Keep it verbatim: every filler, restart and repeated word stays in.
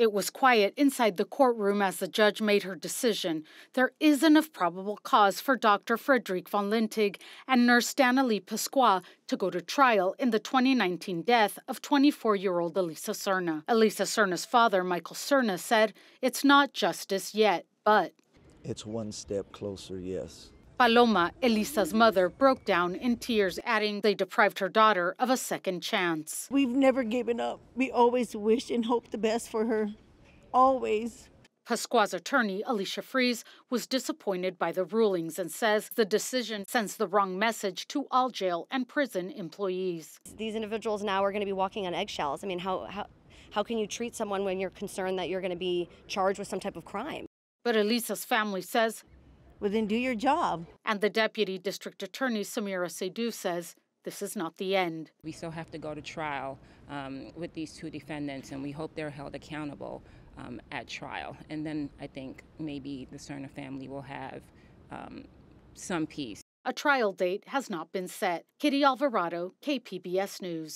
It was quiet inside the courtroom as the judge made her decision. There is enough probable cause for Doctor Friederike Von Lintig and nurse Danalee Pascua to go to trial in the twenty nineteen death of twenty-four-year-old Elisa Serna. Elisa Serna's father, Michael Serna, said it's not justice yet, but... it's one step closer, yes. Paloma, Elisa's mother, broke down in tears, adding they deprived her daughter of a second chance. We've never given up. We always wish and hope the best for her, always. Pascua's attorney, Alicia Fries, was disappointed by the rulings and says the decision sends the wrong message to all jail and prison employees. These individuals now are going to be walking on eggshells. I mean, how, how, how can you treat someone when you're concerned that you're going to be charged with some type of crime? But Elisa's family says... well, then do your job. And the Deputy District Attorney, Samira Sadu, says this is not the end. We still have to go to trial um, with these two defendants, and we hope they're held accountable um, at trial. And then I think maybe the Serna family will have um, some peace. A trial date has not been set. Kitty Alvarado, K P B S News.